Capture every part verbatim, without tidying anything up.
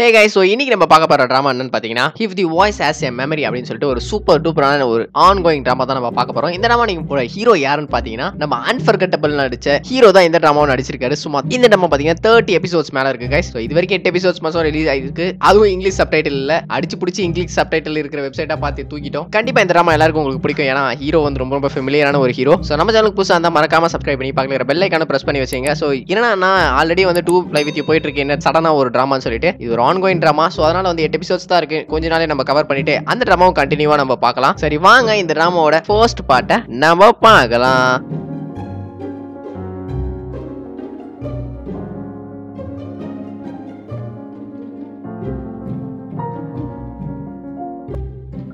Hey guys, so இன்னைக்கு நம்ம பார்க்க போற drama என்னன்னு பாத்தீங்கன்னா If The Voice Has a Memory அப்படினு சொல்லிட்டு ஒரு சூப்பர் டூப்பரான ஒரு ongoing drama தான் நம்ம பார்க்க போறோம். இந்த drama நீங்க போற ஹீரோ யாருன்னு பாத்தீங்கன்னா நம்ம Unforgettable நடிச்ச ஹீரோ தான் இந்த drama நடிச்சிருக்காரு. சும்மா இந்த drama பாத்தீங்கன்னா thirty எபிசோட்ஸ் மேல இருக்கு guys. So இதுவரைக்கும் eight எபிசோட்ஸ் மட்டும் ரிலீஸ் ஆயிருக்கு. அதுவும் இங்கிலீஷ் சப்டைட்டில் இல்ல. அடிச்சு பிடிச்சி இங்கிலீஷ் சப்டைட்டில் இருக்கிற வெப்சைட்டா பார்த்து தூக்கிட்டோம். கண்டிப்பா இந்த drama எல்லாருக்கும் உங்களுக்கு பிடிக்கும். ஏன்னா ஹீரோ வந்து ரொம்ப ரொம்ப ஃபேமிலியரான ஒரு ஹீரோ. So நம்ம சேனலுக்கு புதுசா இருந்தா மறக்காம சப்ஸ்கிரைப் பண்ணி பார்க்கற பெல் ஐகானை பிரஸ் பண்ணி வச்சீங்க. So என்னன்னா நான் ஆல்ரெடி வந்து two லைவ் வித் யூ போயிட்டு இருக்கேன். சடனா ஒரு dramaன்னு சொல்லிட்டு இது ongoing drama, so அதனால வந்து eight episodes தான் இருக்கு. கொஞ்ச நாளே நம்ம கவர் பண்ணிட்டு அந்த dramaவை கண்டினியூவா நம்ம பார்க்கலாம். சரி வாங்க இந்த dramaவோட first part-ஐ நம்ம பார்க்கலாம்.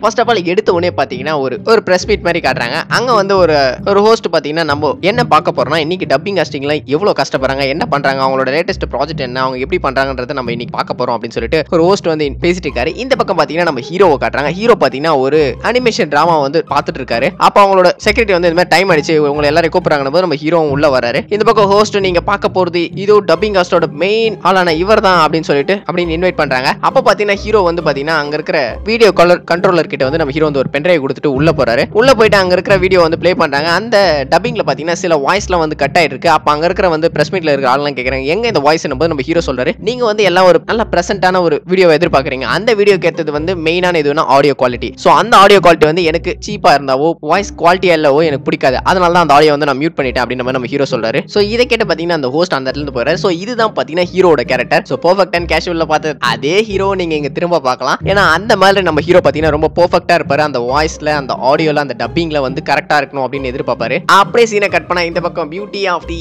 ஃபர்ஸ்ட் ஆஃப் ஆல் எடுத்த உடனே பார்த்தீங்கன்னா ஒரு ஒரு ப்ரெஸ் மீட் மாதிரி காட்டுறாங்க. அங்கே வந்து ஒரு ஒரு ஹோஸ்ட் பார்த்தீங்கன்னா நம்ம என்ன பார்க்க போகிறோம்னா இன்னைக்கு டப்பிங் காஸ்டிங்கில் எவ்வளோ கஷ்டப்படுறாங்க, என்ன பண்ணுறாங்க, அவங்களோட லேட்டஸ்ட் ப்ராஜெக்ட் என்ன, அவங்க எப்படி பண்ணுறாங்கன்றத நம்ம இன்னைக்கு பார்க்க போகிறோம் அப்படின்னு சொல்லிட்டு ஒரு ஹோஸ்ட் வந்து பேசிட்டு இருக்காரு. இந்த பக்கம் பார்த்தீங்கன்னா நம்ம ஹீரோவை காட்டுறாங்க. ஹீரோ பார்த்தீங்கன்னா ஒரு அனிமேஷன் ட்ராமா வந்து பார்த்துட்டு இருக்காரு. அப்போ அவங்களோட செக்ரட்டரி வந்து இந்த மாதிரி டைம் ஆயிடுச்சு, உங்களை எல்லாரும் கூப்பிட்றாங்கன்னு போது நம்ம ஹீரோவும் உள்ள வராரு. இந்த பக்கம் ஹோஸ்ட் நீங்கள் பார்க்க போகிறது இதோ டப்பிங் காஸ்டோட மெயின் ஆளான இவர் தான் அப்படின்னு சொல்லிட்டு அப்படின்னு இன்வைட் பண்ணுறாங்க. அப்போ பார்த்தீங்கன்னா ஹீரோ வந்து பார்த்தீங்கன்னா அங்கே இருக்கிற வீடியோ காலர் கண்ட்ரோலர் கிட்ட வந்து நம்ம ஹீரோ வந்து ஒரு பென் டிரைவ் கொடுத்துட்டு உள்ள போறாரு. உள்ள போயிட்டு அங்க இருக்கிற வீடியோ வந்து ப்ளே பண்றாங்க. அந்த டப்பிங்ல பாத்தீங்கன்னா சில வாய்ஸ்லாம் வந்து கட் ஆயிட்டு இருக்கு. அப்ப அங்க இருக்கிற வந்து பிரஸ் மீட்ல இருக்கிற ஆள்லாம் கேக்குறாங்க எங்க இந்த வாய்ஸ் என்னும்போது நம்ம ஹீரோ சொல்றாரு நீங்க வந்து எல்லாம் ஒரு நல்ல பிரசன்டான ஒரு வீடியோ எதிர்பார்க்கறீங்க, அந்த வீடியோ கேட்டது வந்து மெயினான இதுனா ஆடியோ குவாலிட்டி. சோ அந்த ஆடியோ குவாலிட்டி வந்து எனக்கு சீப்பா இருந்தாவோ வாய்ஸ் குவாலிட்டியா இல்லவோ எனக்கு பிடிக்காது, அதனால தான் அந்த ஆடியோ வந்து நான் மியூட் பண்ணிட்டேன் அப்படின்னு நம்ம ஹீரோ சொல்றாரு. சோ இதை கேட்ட பாத்தீங்கன்னா அந்த ஹோஸ்ட் அந்த இடத்துல இருந்து போறாரு. சோ இதுதான் பாத்தீங்கன்னா ஹீரோட கேரக்டர். சோ பெர்ஃபெக்ட் அண்ட் கேஷுவல்ல பார்த்த அதே ஹீரோ நீங்க இங்க திரும்ப பார்க்கலாம். ஏன்னா அந்த மாதிரி நம்ம ஹீரோ பாத்தீங்கன்னா ரொம்ப பெர்ஃபெக்ட்டா இருப்பாரு. அந்த வாய்ஸ்ல அந்த ஆடியோல அந்த டப்பிங்ல வந்து கரெக்டா இருக்கணும் அப்படின்னு எதிர்பார்ப்பாரு. அப்படியே சீனை கட் பண்ணா இந்த பக்கம் பியூட்டி ஆஃப் தி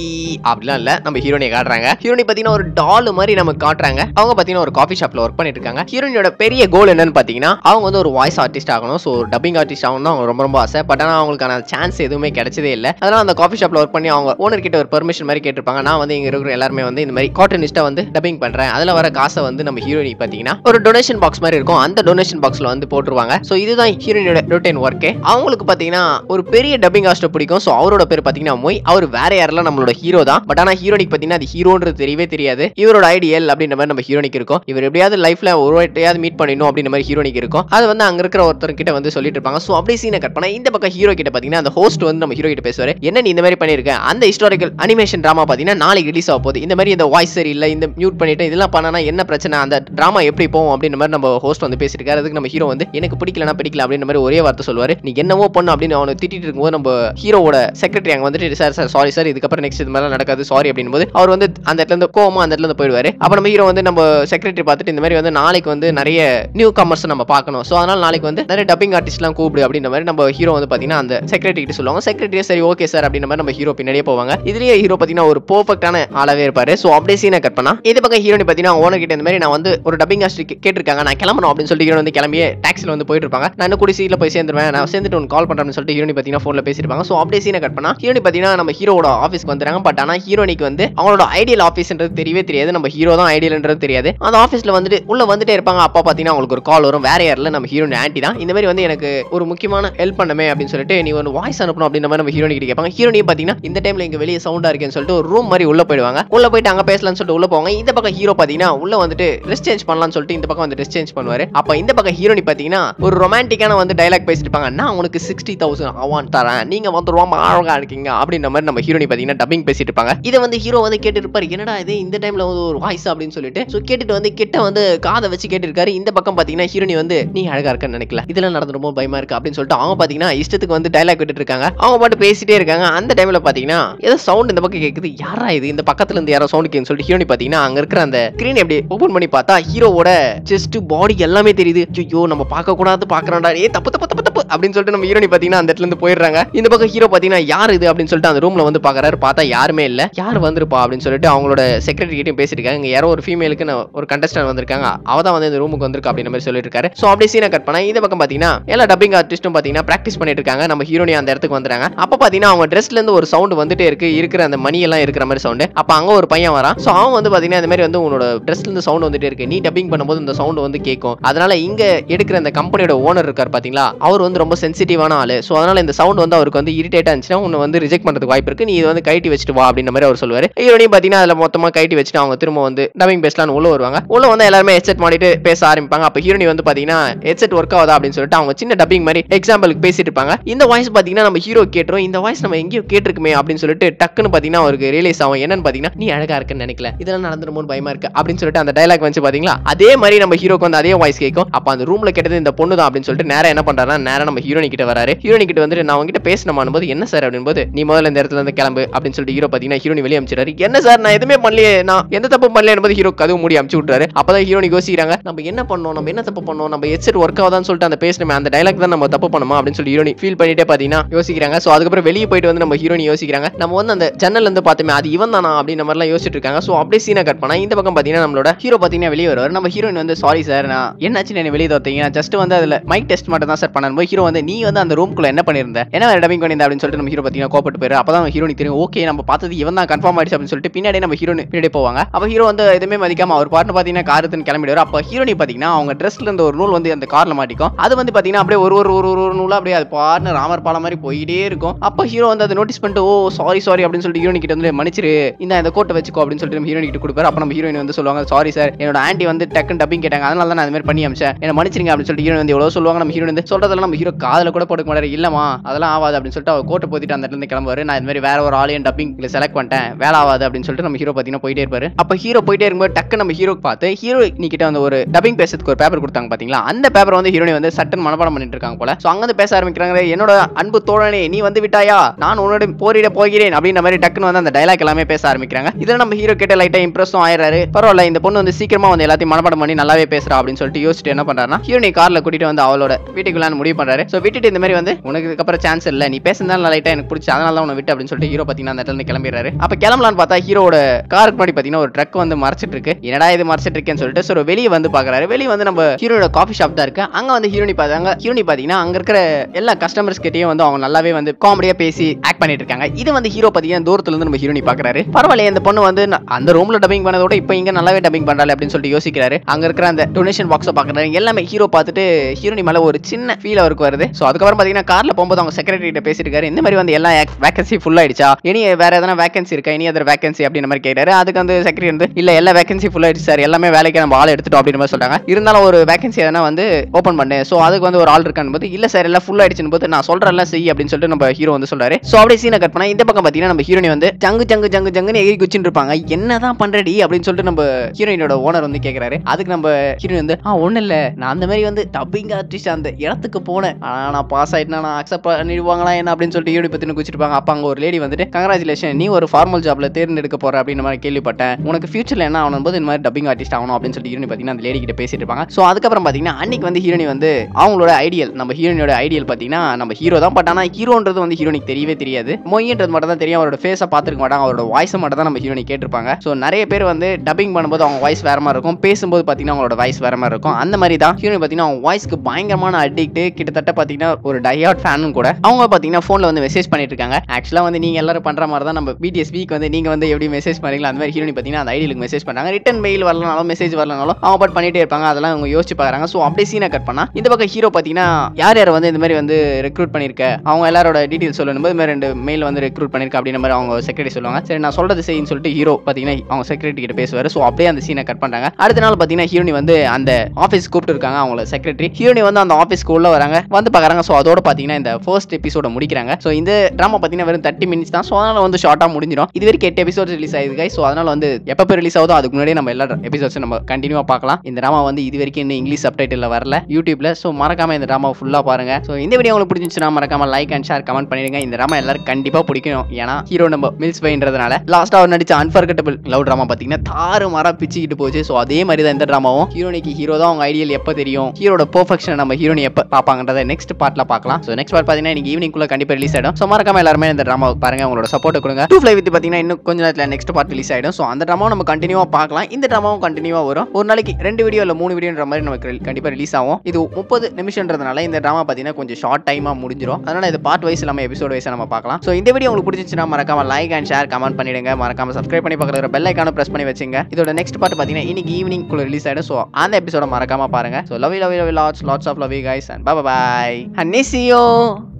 அப்படிலாம் இல்ல நம்ம ஹீரோனை காட்டுறாங்க. ஹீரோனி பாத்தீங்கன்னா ஒரு டால் மாதிரி நம்ம காட்டுறாங்க. அவங்க பாத்தீங்கன்னா ஒரு காஃபி ஷாப்ல ஒர்க் பண்ணிட்டு இருக்காங்க. ஹீரோனியோட பெரிய கோல் என்னன்னு பாத்தீங்கன்னா அவங்க வந்து ஒரு வாய்ஸ் ஆர்டிஸ்ட் ஆகணும். சோ டப்பிங் ஆர்டிஸ்ட் ஆகணும்னு அவங்க ரொம்ப ரொம்ப ஆசை. பட் ஆனா அவங்களுக்கான சான்ஸ் எதுவுமே கிடைச்சதே இல்ல. அதனால அந்த காஃபி ஷாப்ல ஒர்க் பண்ணி அவங்க ஓனர் கிட்ட ஒரு பெர்மிஷன் மாதிரி கேட்டிருப்பாங்க. நான் வந்து இங்க இருக்கிற எல்லாருமே வந்து இந்த மாதிரி கார்ட்டூனிஸ்டா வந்து டப்பிங் பண்றேன், அதுல வர காசை வந்து நம்ம ஹீரோனி பாத்தீங்கன்னா ஒரு டொனேஷன் பாக்ஸ் மாதிரி இருக்கும், அந்த டொனேஷன் பாக்ஸ்ல வந்து போட்டுருவாங்க. சோ இதுதான் ஹீரோனோட ரொட்டீன் வர்க். அவங்களுக்கு பாத்தீங்கன்னா ஒரு பெரிய டப்பிங் ஆர்டிஸ்ட் பிடிக்கும். சோ அவரோட பேர் பாத்தீங்கன்னா மொய். அவர் வேற யாரெல்லாம் நம்மளோட ஹீரோ தான். பட் ஆனா ஹீரோனிக்கு பாத்தீங்கன்னா அது ஹீரோன்றது தெரியவே தெரியாது. இவரோட ஐடியல் அப்படின்ற மாதிரி நம்ம ஹீரோனிக்கு இருக்கும். இவர் எப்படியாவது லைஃப்ல ஒரு வாட்டியாவது மீட் பண்ணணும் அப்படின்ற மாதிரி ஹீரோனிக்கு இருக்கும். அது வந்து அங்க இருக்கிற ஒருத்தர் கிட்ட வந்து சொல்லிட்டு இருப்பாங்க. சோ அப்படியே சீனை கட் பண்ணா இந்த பக்கம் ஹீரோ கிட்ட பாத்தீங்கன்னா அந்த ஹோஸ்ட் வந்து நம்ம ஹீரோ கிட்ட பேசுவாரு. என்ன நீ இந்த மாதிரி பண்ணிருக்க, அந்த ஹிஸ்டாரிக்கல் அனிமேஷன் டிராமா பாத்தீங்கன்னா நாளைக்கு ரிலீஸ் ஆக போகுது, இந்த மாதிரி இந்த வாய்ஸ் சரி இல்ல, இந்த மியூட் பண்ணிட்டு இதெல்லாம் பண்ணனா என்ன பிரச்சனை, அந்த டிராமா எப்படி போகும் அப்படின்ற மாதிரி நம்ம ஹோஸ்ட் வந்து பேசிட்டு இருக்காரு. அதுக்கு நம்ம ஹீரோ வந்து எனக்கு பிடிக்கலனா பிடிக்கல அப்படின்ற மாதிரி ஒரே வார்த்தை சொல்லுவாரு. நீ என்னவோ பண்ணு அப்படின்னு அவனை திட்டிட்டு இருக்கும்போது நம்ம ஹீரோவோட செக்ரட்டரி அங்க வந்துட்டு சார் சார் சாரி சார், இதுக்கப்புறம் நெக்ஸ்ட் இது மாதிரிலாம் நடக்காது சாரி அப்படின் போது அவர் வந்து அந்த இடத்துல இருந்து கோவமா அந்த இடத்துல இருந்து போயிடுவாரு. அப்ப நம்ம ஹீரோ வந்து நம்ம செக்ரட்டரி பார்த்துட்டு இந்த மாதிரி வந்து நாளைக்கு வந்து நிறைய நியூ கமர்ஸ் நம்ம பார்க்கணும், ஸோ அதனால நாளைக்கு வந்து நிறைய டப்பிங் ஆர்டிஸ்ட் எல்லாம் கூப்பிடு அப்படின்ற மாதிரி நம்ம ஹீரோ வந்து பாத்தீங்கன்னா அந்த செக்ரட்டரி கிட்ட சொல்லுவாங்க. செக்ரட்டரியே சரி ஓகே சார் அப்படின்ற மாதிரி நம்ம ஹீரோ பின்னாடியே போவாங்க. இதுலயே ஹீரோ பாத்தீங்கன்னா ஒரு பெர்ஃபெக்டான ஆளாவே இருப்பாரு. ஸோ அப்படியே சீனை கட் பண்ணா இது பக்கம் ஹீரோனி பாத்தீங்கன்னா ஓனர் கிட்ட இந்த மாதிரி நான் வந்து ஒரு டப்பிங் ஆர்டிஸ்ட் கேட்டிருக்காங்க, நான் கிளம்பணும் அப்படின்னு சொல்லிட்டு ஹீரோ வந்து கிளம்பியே டாக்ஸில வந்து போயிட்டு இருப்பாங்க. நான் இன்னும் கூட சீட்ல போய் சேர்ந்துருவேன், நான் சேர்ந்துட்டு உனக்கு கால் பண்றேன்னு சொல்லிட்டு ஹீரோனி பாத்தீங்கன்னா போன்ல பேசிருப்பாங்க. சோ அப்படியே சீனை கட் பண்ணா ஹீரோனி பாத்தீங்கன்னா நம்ம ஹீரோவோட ஆஃபீஸ்க்கு வந்துறாங்க. பட் ஆனா ஹீரோனிக்கு வந்து அவங்களோட ஐடியல் ஆஃபீஸ்ன்றது தெரியவே தெரியாது, நம்ம ஹீரோ தான் ஐடியல்ன்றது தெரியாது. அந்த ஆஃபீஸ்ல வந்துட்டு உள்ள வந்துட்டே இருப்பாங்க. அப்பா பாத்தீங்கன்னா அவங்களுக்கு ஒரு கால் வரும். வேற யாரில் நம்ம ஹீரோனி ஆண்டி தான் இந்த மாதிரி வந்து எனக்கு ஒரு முக்கியமான ஹெல்ப் பண்ணமே அப்படின்னு சொல்லிட்டு நீ ஒரு வாய்ஸ் அனுப்பணும் அப்படின்ற மாதிரி நம்ம ஹீரோனி கிட்ட கேட்பாங்க. ஹீரோனி பாத்தீங்கன்னா இந்த டைம்ல இங்க வெளியே சவுண்டா இருக்குன்னு சொல்லிட்டு ஒரு ரூம் மாதிரி உள்ள போயிடுவாங்க. உள்ள போயிட்டு அங்க பேசலாம்னு சொல்லிட்டு உள்ள போவாங்க. இந்த பக்கம் ஹீரோ பாத்தீங்கன்னா உள்ள வந்துட்டு ட்ரெஸ் சேஞ்ச் பண்ணலாம்னு சொல்லிட்டு இந்த பக்கம் வந்து ட்ரெஸ் சேஞ்ச் பண்ணுவாரு. அப்ப இந்த பக்கம் ஹீரோனி பாத்தீங்கன்னா ஒரு ரொமான்டிக்கான வந்து டைலாக் பேசிட்டு இருப்பாங்க. நான் உங்களுக்கு சிக்ஸ்டி தௌசண்ட் அவான் தரேன், நீங்க வந்து ரொம்ப அழகா இருக்கீங்க அப்படின்ற மாதிரி நம்ம ஹீரோனி பாத்தீங்கன்னா டப்பிங் பேசிட்டு இருப்பாங்க. இதை வந்து ஹீரோ வந்து கேட்டு இருப்பாரு, என்னடா இது இந்த டைம்ல வந்து ஒரு வாய்ஸ் அப்படின்னு சொல்லிட்டு சோ கேட்டுட்டு வந்து கிட்ட வந்து காதை வச்சு கேட்டு இருக்காரு. இந்த பக்கம் பாத்தீங்கன்னா ஹீரோனி வந்து நீ அழகா இருக்கன்னு நினைக்கல, இதெல்லாம் நடந்து ரொம்ப பயமா இருக்கு அப்படின்னு சொல்லிட்டு அவங்க பாத்தீங்கன்னா இஷ்டத்துக்கு வந்து டைலாக் விட்டுட்டு இருக்காங்க. அவங்க பாட்டு பேசிட்டே இருக்காங்க. அந்த டைம்ல பாத்தீங்கன்னா ஏதோ சவுண்ட் இந்த பக்கம் கேக்குது. யாரா இது இந்த பக்கத்துல இருந்து யாரோ சவுண்ட் கேக்குன்னு சொல்லிட்டு ஹீரோனி பாத்தீங்கன்னா அங்க இருக்கிற அந்த ஸ்கிரீன் எப்படி ஓபன் பண்ணி பார்த்தா ஹீரோவோட செஸ்ட் பாடி எல்லாமே தெரியுது. ஐயோ நம்ம பார்க்க கூடாது பாக்குறான்டா, ஏ தப்பு தப்பு தப்பு தப்பு அப்படின்னு சொல்லிட்டு நம்ம ஹீரோனி பாத்தீங்கன்னா அந்த இடத்துல இருந்து போயிடுறாங்க. இந்த பக்கம் ஹீரோ பாத்தீங்கன்னா யார் இது அப்படின்னு சொல்லிட்டு அந்த ரூம்ல வந்து பாக்குறாரு. பார்த்தா யாருமே இல்ல. யார் வந்திருப்பா அப்படின்னு சொல்லிட்டு அவங்களோட செக்ரட்டரி கிட்டயும் பேசிட்டு இருக்காங்க. இங்க யாரோ ஒரு ஃபீமேலுக்கு ஒரு கண்டஸ்டன்ட் வந்திருக்காங்க, அவ தான் வந்து இந்த ரூமுக்கு வந்திருக்கா அப்படின்ற மாதிரி சொல்லிட்டு இருக்காரு. சோ அப்படியே சீனை கட் பண்ணா இந்த பக்கம் பாத்தீங்கன்னா எல்லா டப்பிங் ஆர்டிஸ்டும் பாத்தீங்கன்னா பிராக்டிஸ் பண்ணிட்டு இருக்காங்க. நம்ம ஹீரோனி அந்த இடத்துக்கு வந்துறாங்க. அப்ப பாத்தீங்கன்னா அவங்க ட்ரெஸ்ல இருந்து ஒரு சவுண்ட் வந்துட்டே இருக்கு, இருக்கிற அந்த மணி எல்லாம் இருக்கிற மாதிரி சவுண்டு. அப்ப அங்க ஒரு பையன் வரான். சோ அவன் வந்து பாத்தீங்கன்னா இந்த மாதிரி வந்து உன்னோட ட்ரெஸ்ல இருந்து சவுண்ட் வந்துட்டே இருக்கு, நீ டப்பிங் பண்ணும்போது இந்த சவுண்ட் வந்து கேட்கும், அதனால இங்க எடுக்கிற அந்த கம்பெனியோட ஓனர் இருக்காரு பாத்தீங்களா, அவர் வந்து வந்து ரொம்ப சென்சிட்டிவான ஆள். ஸோ அதனால் இந்த சவுண்ட் வந்து அவருக்கு வந்து இரிட்டேட்டாக இருந்துச்சுன்னா உன்னை வந்து ரிஜெக்ட் பண்ணுறதுக்கு வாய்ப்பு இருக்குது. நீ இது வந்து கைட்டி வச்சுட்டு வா அப்படின்ற மாதிரி அவர் சொல்லுவார். ஹீரோனையும் பார்த்தீங்கன்னா அதில் மொத்தமாக கைட்டி வச்சுட்டு அவங்க திரும்ப வந்து டப்பிங் பேசலான்னு உள்ள வருவாங்க. உள்ள வந்து எல்லாருமே ஹெட்செட் மாட்டிட்டு பேச ஆரம்பிப்பாங்க. அப்போ ஹீரோனி வந்து பார்த்தீங்கன்னா ஹெட்செட் ஒர்க் ஆகுதா அப்படின்னு சொல்லிட்டு அவங்க சின்ன டப்பிங் மாதிரி எக்ஸாம்பிளுக்கு பேசிட்டு இருப்பாங்க. இந்த வாய்ஸ் பார்த்தீங்கன்னா நம்ம ஹீரோ கேட்டுரும், இந்த வாய்ஸ் நம்ம எங்கேயோ கேட்டிருக்குமே அப்படின்னு சொல்லிட்டு டக்குன்னு பார்த்தீங்கன்னா அவருக்கு ரியலைஸ் ஆகும். என்னன்னு பார்த்தீங்கன்னா நீ அழகாக இருக்குன்னு நினைக்கல, இதெல்லாம் நடந்துருமோன்னு பயமா இருக்கு அப்படின்னு சொல்லிட்டு அந்த டைலாக் வந்து பார்த்தீங்களா அதே மாதிரி நம்ம ஹீரோக்கு வந்து அதே வாய்ஸ் கேட்கும். அப்போ அந்த ரூம்ல கேட்டது இந்த பொண்ணு தான் அப்படின்னு சொல்லிட்டு நேரம் என்ன பண்றாருன்னா நேரம் நம்ம ஹீரோனி கிட்ட வராரு. ஹீரோனி கிட்ட வந்துட்டு நான் உங்ககிட்ட பேசணுமான்னு போது என்ன சார் அப்படின்னு போது நீ முதல்ல இந்த இடத்துல இருந்து கிளம்பு அப்படின்னு சொல்லிட்டு ஹீரோ பார்த்தீங்கன்னா ஹீரோனி வெளியே அனுப்பிச்சிட்டாரு. என்ன சார் நான் எதுவுமே பண்ணலையே, நான் எந்த தப்பு பண்ணலையே போது ஹீரோ கதவு மூடி அனுப்பிச்சு விட்டுறாரு. அப்பதான் ஹீரோனி யோசிக்கிறாங்க நம்ம என்ன பண்ணோம், நம்ம என்ன தப்பு பண்ணோம், நம்ம ஹெட்செட் ஒர்க் ஆகுதான்னு சொல்லிட்டு அந்த பேசணுமே அந்த டைலாக் தான் நம்ம தப்பு பண்ணுமா அப்படின்னு சொல்லி ஹீரோனி ஃபீல் பண்ணிட்டே பார்த்தீங்கன்னா யோசிக்கிறாங்க. ஸோ அதுக்கப்புறம் வெளியே போயிட்டு வந்து நம்ம ஹீரோனி யோசிக்கிறாங்க நம்ம வந்து அந்த ஜன்னல் வந்து பார்த்துமே அது இவன் தானா அப்படின்ற மாதிரிலாம் யோசிச்சுட்டு இருக்காங்க. ஸோ அப்படியே சீனா கட் பண்ணா இந்த பக்கம் பார்த்தீங்கன்னா நம்மளோட ஹீரோ பார்த்தீங்கன்னா வெளியே வருவார். நம்ம ஹீரோயின் வந்து சாரி சார் நான் என்னாச்சுன்னு என்ன வெளியே தோத்தீங்கன்னா ஜஸ்ட் வந்து அதில் மைக் டெஸ்ட் மட்டும் தான் சார் பண்ணணும். போய் ஹீரோ வந்து நீ வந்து அந்த ரூம்குள்ள என்ன பண்ணியிருந்த, என்ன டப்பிங் பண்ணியிருந்த அப்படின்னு சொல்லிட்டு நம்ம ஹீரோ பார்த்தீங்கன்னா கோப்பிட்டு போயிரு. அப்போ தான் ஹீரோனி தெரியும் ஓகே நம்ம பார்த்தது இவன் தான் கன்ஃபார்ம் ஆயிடுச்சு அப்படின்னு சொல்லிட்டு பின்னாடி நம்ம ஹீரோனி பின்னாடி போவாங்க. அப்போ ஹீரோ வந்து எதுவுமே மதிக்காம அவர் பாட்டு பார்த்தீங்கன்னா காரத்துன்னு கிளம்பிடுவார். அப்போ ஹீரோனி பார்த்தீங்கன்னா அவங்க ட்ரெஸ்ல இருந்து ஒரு நூல் வந்து அந்த கார்ல மாட்டிக்கும். அது வந்து பார்த்தீங்கன்னா அப்படியே ஒரு ஒரு ஒரு ஒரு நூலாக அப்படியே அது பாட்டு ராமர் பாலம் மாதிரி போயிட்டே இருக்கும். அப்போ ஹீரோ வந்து அதை நோட்டீஸ் பண்ணிட்டு ஓ சாரி சாரி அப்படின்னு சொல்லிட்டு ஹீரோனி கிட்ட வந்து மன்னிச்சிரு இந்த இந்த கோட்டை வச்சுக்கோ அப்படின்னு சொல்லிட்டு நம்ம ஹீரோனி கிட்ட கொடுப்பாரு. அப்போ நம்ம ஹீரோயின் வந்து சொல்லுவாங்க சாரி சார் என்னோட ஆண்டி வந்து டக்குன்னு டப்பிங் கேட்டாங்க அதனால தான் நான் அது மாதிரி பண்ணி அமிச்சேன் என்ன மன்னிச்சிருங்க அப்படின்னு சொல்லிட்டு ஹீரோன் வந்து எவ்வளோ சொல்லுவாங்க. நம்ம ஹீரோன் வந்து சொல்றதெல்லாம் நம்ம ஹீரோ காதில் கூட போட்டுக்க மாட்டாரு. இல்லமா அதெல்லாம் ஆகாது அப்படின்னு சொல்லிட்டு அவர் கோட்டை போத்திட்டு அந்த இடத்துல கிளம்புவாரு. நான் இது மாதிரி வேற ஒரு ஆளையும் டப்பிங் செலக்ட் பண்ணிட்டேன் வேலை ஆகாது அப்படின்னு சொல்லிட்டு நம்ம ஹீரோ பார்த்தீங்கன்னா போயிட்டே இருப்பாரு. அப்போ ஹீரோ போயிட்டே இருக்கும்போது டக்கு நம்ம ஹீரோ பார்த்து ஹீரோ கிட்ட வந்து ஒரு டப்பிங் பேசுறதுக்கு ஒரு பேப்பர் கொடுத்தாங்க பாத்தீங்களா அந்த பேப்பர் வந்து ஹீரோனி வந்து சட்டன் மனப்பாடம் பண்ணிட்டு இருக்காங்க போல. ஸோ அங்கிருந்து பேச ஆரம்பிக்கிறாங்க என்னோட அன்பு தோழனே நீ வந்து விட்டாயா நான் உன்னோட போரிட போகிறேன் அப்படின்ற மாதிரி டக்குன்னு வந்து அந்த டைலாக் எல்லாமே பேச ஆரம்பிக்கிறாங்க. இதில் நம்ம ஹீரோ கிட்ட லைட்டா இம்ப்ரெஸும் ஆயிடுறாரு. பரவாயில்ல இந்த பொண்ணு வந்து சீக்கிரமா வந்து எல்லாத்தையும் மனப்பாடம் பண்ணி நல்லாவே பேசுறா அப்படின்னு சொல்லிட்டு யோசிச்சுட்டு என்ன பண்றாருன்னா ஹீரோனி கார்ல கூட்டிட்டு வந்து அவளோட வீட்டுக்குள்ளான்னு முடிவு பண்றாரு. ஸோ விட்டுட்டு இந்த மாதிரி வந்து உனக்கு இதுக்கப்புறம் சான்ஸ் இல்லை நீ பேசுறதுனால லைட்டா எனக்கு பிடிச்சி அதனால தான் உன்னை விட்டு அப்படின்னு சொல்லிட்டு ஹீரோ பார்த்தீங்கன்னா அந்த இடத்துல கிளம்பிடுறாரு. அப்போ கிளம்பலான்னு பார்த்தா ஹீரோட காருக்கு முன்னாடி பார்த்தீங்கன்னா ஒரு ட்ரக் வந்து மறைச்சிட்டு இருக்கு. என்னடா இது மறைச்சிட்டு இருக்கேன்னு சொல்லிட்டு ஸோ வெளியே வந்து பாக்குறாரு. வெளியே வந்து நம்ம ஹீரோட காஃபி ஷாப் தான் இருக்கு. அங்க வந்து ஹீரோனி பார்த்தாங்க ஹீரோனி பார்த்தீங்கன்னா அங்க இருக்கிற எல்லா கஸ்டமர்ஸ் கிட்டையும் வந்து அவங்க நல்லாவே வந்து காமெடியா பேசி ஆக்ட் பண்ணிட்டு இருக்காங்க. இது வந்து ஹீரோ பார்த்தீங்கன்னா தூரத்துல இருந்து நம்ம ஹீரோனி பாக்குறாரு. பரவாயில்ல இந்த பொண்ணு வந்து அந்த ரூம்ல டப்பிங் பண்ணதோட இப்போ இங்க நல்லாவே டப்பிங் பண்றாள் அப்படின்னு சொல்லிட்டு யோசிக்கிறாரு. அங்க இருக்கிற அந்த டொனேஷன் பாக்ஸை பாக்குறாரு. எல்லாமே ஹீரோ பார்த்துட்டு ஹீரோனி மேல ஒரு சின்ன ஃபீல் அவருக்கு வருது. ஸோ அதுக்கப்புறம் பார்த்தீங்கன்னா கார்ல போகும்போது அவங்க செக்ரட்டரி கிட்ட பேசிருக்காரு. இந்த மாதிரி வந்து எல்லா வேகன்சி ஃபுல் ஆயிடுச்சா இனி வேற எதனா வேகன்சி இருக்கா இனி அதர் வேகன்சி அப்படின்ற மாதிரி கேட்டாரு. அதுக்கு வந்து செக்ரட்டரி வந்து இல்ல எல்லா வேகன்சி ஃபுல் ஆயிடுச்சு சார் எல்லாமே வேலைக்கு நம்ம ஆள் எடுத்துட்டோம் அப்படின்ற மாதிரி சொல்றாங்க. இருந்தாலும் ஒரு வேகன்சி எதனா வந்து ஓப்பன் பண்ணு ஸோ அதுக்கு வந்து ஒரு ஆள் இருக்கான்னு போது இல்ல சார் எல்லாம் ஃபுல் ஆயிடுச்சுன்னு போது நான் சொல்றேன்லாம் செய் அப்படின்னு சொல்லிட்டு நம்ம ஹீரோ வந்து சொல்றாரு. ஸோ அப்படியே சீனை கட் பண்ணா இந்த பக்கம் பார்த்தீங்கன்னா நம்ம ஹீரோனி வந்து ஜங்கு ஜங்கு ஜங்கு ஜங்குன்னு எகிரி குச்சின்னு இருப்பாங்க. என்னதான் பண்றடி அப்படின்னு சொல்லிட்டு நம்ம ஹீரோயினோட ஓனர் வந்து கேட்கிறாரு. அதுக்கு நம்ம ஹீரோயின் வந்து ஆ ஒன்றும் இல்லை நான் அந்த மாதிரி வந்து டப்பிங் ஆர்டிஸ்ட் அந்த இடத்துக்கு போனேன் ஆனால் நான் பாஸ் ஆகிட்டேன்னா நான் அக்செப்ட் பண்ணிடுவாங்களா என்ன அப்படின்னு சொல்லிட்டு ஹீரோனி பற்றினு குச்சிருப்பாங்க. அப்போ அங்கே ஒரு லேடி வந்துட்டு கங்க்ராச்சுலேஷன் நீ ஒரு ஃபார்மல் ஜாப்ல தேர்ந்தெடுக்க போற அப்படின்னு மாதிரி கேள்விப்பட்டேன் உனக்கு ஃபியூச்சர்ல என்ன ஆகணும் போது இந்த மாதிரி டப்பிங் ஆர்டிஸ்ட் ஆகணும் அப்படின்னு சொல்லிட்டு ஹீரோனி பார்த்தீங்கன்னா அந்த லேடி கிட்ட பேசிட்டு இருப்பாங்க. ஸோ அதுக்கப்புறம் பார்த்தீங்கன்னா அன்னைக்கு வந்து ஹீரோனி வந்து அவங்களோட ஐடியல் நம்ம ஹீரோனியோட ஐடியல் பார்த்தீங்கன்னா நம்ம ஹீரோ தான். பட் ஆனால் ஹீரோன்றது வந்து ஹீரோனிக்கு தெரியவே தெரியாது. மொய்ன்றது மட்டும் தான் தெரியும். அவரோட ஃபேஸை பார்த்துருக்க மாட்டாங்க. அவரோட வாய்ஸை மட்டும் தான் நம்ம ஹீரோனி கேட்டிருப்பாங்க. ஸோ நிறைய பேர் வந்து டப்பிங் பண்ணும்போது அவங்க வாய்ஸ் வேற மாதிரி இருக்கும், பேசும்போது பார்த்தீங்கன்னா அவங்களோட வாய்ஸ் வேற மாதிரி இருக்கும். அந்த மாதிரி தான் ஹீரோனி பார்த்தீங்கன்னா அவங்க வாய்ஸ்க்கு பயங்கரமான அடிக்ட், கிட்டத்தட்ட பார்த்தீங்கன்னா ஒரு டயாட் ஃபேனும் கூட. அவங்க பார்த்தீங்கன்னா ஃபோனில் வந்து மெசேஜ் பண்ணிட்டு இருக்காங்க. ஆக்சுவலாக வந்து நீங்கள் எல்லாரும் பண்ணுற மாதிரி தான் நம்ம பிடிஎஸ் வீக் வந்து நீங்கள் வந்து எப்படி மெசேஜ் பண்ணுறீங்களா அந்த மாதிரி ஹீரோனி பார்த்தீங்கன்னா அந்த ஐடியிலுக்கு மெசேஜ் பண்ணுறாங்க. ரிட்டன் மெயில் வரலனாலும் மெசேஜ் வரலனாலும் அவங்க பட் பண்ணிட்டே இருப்பாங்க. அதெல்லாம் அவங்க யோசிச்சு பார்க்குறாங்க. ஸோ அப்படியே சீனை கட் பண்ணால் இந்த பக்கம் ஹீரோ பார்த்தீங்கன்னா யார் யார் வந்து இந்த மாதிரி வந்து ரெக்ரூட் பண்ணியிருக்க அவங்க எல்லாரோட டீட்டெயில் சொல்லணும் போது இந்த மாதிரி ரெண்டு மெயில் வந்து ரெக்ரூட் பண்ணியிருக்க அப்படின்ற மாதிரி அவங்க செக்ரட்டரி சொல்லுவாங்க. சரி நான் சொல்றது செய்யின்னு சொல்லிட்டு ஹீரோ பார்த்தீங்கன்னா அவங்க செக்ரட்டரி கிட்ட பேசுவார். ஸோ அப்படியே அந்த சீனை கட் பண்ணுறாங்க. அடுத்த நாள் பார்த்தீங்கன்னா ஹீரோனி வந்து அந்த ஆஃபீஸ் கூப்பிட்டு இருக்காங்க அவங்கள செக்ரட்டரி. ஹீரோனி வந்து அந்த ஆஃபீஸ்க்கு உள்ள வராங்க வந்து பார்க்குறாங்க. ஸோ அதோட பார்த்தீங்கன்னா இந்த ஃபர்ஸ்ட் எபிசோட முடிக்கிறாங்க. ஸோ இந்த ட்ராமா பார்த்தீங்கன்னா வெறும் தேர்ட்டி மினிட்ஸ் தான். ஸோ அதனால் வந்து ஷார்ட்டாக முடிஞ்சிடும். இது வரைக்கும் எட்டு எபிசோட் ரிலீஸ் ஆயிருக்கு. ஸோ அதனால் வந்து எப்போ ரிலீஸ் ஆகுதோ அதுக்கு முன்னாடியே நம்ம எல்லா எபிசோட்ஸும் நம்ம கண்டினியூவாக பார்க்கலாம். இந்த ட்ராமா வந்து இது வரைக்கும் இன்னும் இங்கிலீஷ் சப்டைட்டில் வரல யூடியூப்ல. ஸோ மறக்காம இந்த ட்ராமா ஃபுல்லாக பாருங்க. ஸோ இந்த வீடியோ உங்களுக்கு பிடிச்சிச்சுன்னா மறக்காம லைக் அண்ட் ஷேர் கமெண்ட் பண்ணிடுங்க. இந்த ட்ராமா எல்லாரும் கண்டிப்பாக பிடிக்கும். ஏன்னா ஹீரோ நம்ம மில்ஸ் பைன்றதுனால லாஸ்ட்டாக அவர் நடிச்ச அன்ஃபர்கட்டபிள் லவ் ட்ராமா பார்த்தீங்கன்னா தாறு மாறா பிச்சுக்கிட்டு போச்சு. ஸோ அதே மாதிரி தான் இந்த ட்ராமாவும். ஹீரோனிக்கு ஹீரோ தான் அவங்க ஐடியல் எப்போ தெரியும், ஹீரோட பெர்ஃபெக்ஷனை நம்ம ஹீரோனி எப்போ பார்ப்பாங்கன்றத நெக்ஸ்ட் பார்ட்ல பார்க்கலாம். ஸோ நெக்ஸ்ட் பார்ட் பார்த்தீங்கன்னா இன்னைக்கு ஈவினிங் குள்ள கண்டிப்பாக ரிலீஸ் ஆகிடும். ஸோ மறக்காம எல்லாருமே இந்த ட்ராமா பாருங்க. உங்களோட சப்போர்ட் கொடுங்க. டூ ஃபிளை வித் பார்த்தீங்கன்னா இன்னும் கொஞ்ச நேரத்தில் நெக்ஸ்ட் பார்ட் ரிலீஸ் ஆகிடும். ஸோ அந்த ட்ராமாவும் நம்ம கண்டினியூவாக பார்க்கலாம். இந்த ட்ராமாவும் கண்டினியூவாக வரும். ஒரு நாளைக்கு ரெண்டு வீடியோ இல்லை மூணு வீடியோன்ற மாதிரி நமக்கு கண்டிப்பாக ரிலீஸ் ஆகும். இது முப்பது நிமிஷம்ன்றதுனால இந்த ட்ராமா பார்த்தீங்கன்னா கொஞ்சம் ஷார்ட் டைமாக முடிஞ்சிடும். அதனால இது பார்ட் வைஸ் இல்லாமல் எபிசோட் வைஸாக நம்ம பார்க்கலாம். ஸோ இந்த வீடியோ உங்களுக்கு பிடிச்சிச்சுன்னா மறக்காம லைக் அண்ட் ஷேர் கமெண்ட் பண்ணிடுங்க. மறக்காம சப்ஸ்கிரைப் பண்ணி பார்க்குற பெல் ஐக்கான ப்ரெஸ் பண்ணி வச்சுங்க. இதோட நெக்ஸ்ட் பார்ட் பார்த்தீங்கன்னா இன்னைக்கு ஈவினிங் குள்ள ரிலீஸ் ஆகிடும். ஸோ அந்த எபிசோட மறக்காம பாருங்க. So love love love lots lots of love you guys and bye bye. Bye. Annyeonghaseyo.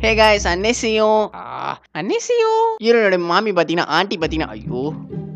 Hey guys, annyeonghaseyo. Ah, annyeonghaseyo. You're a mommy, but you're not auntie, but you're not you.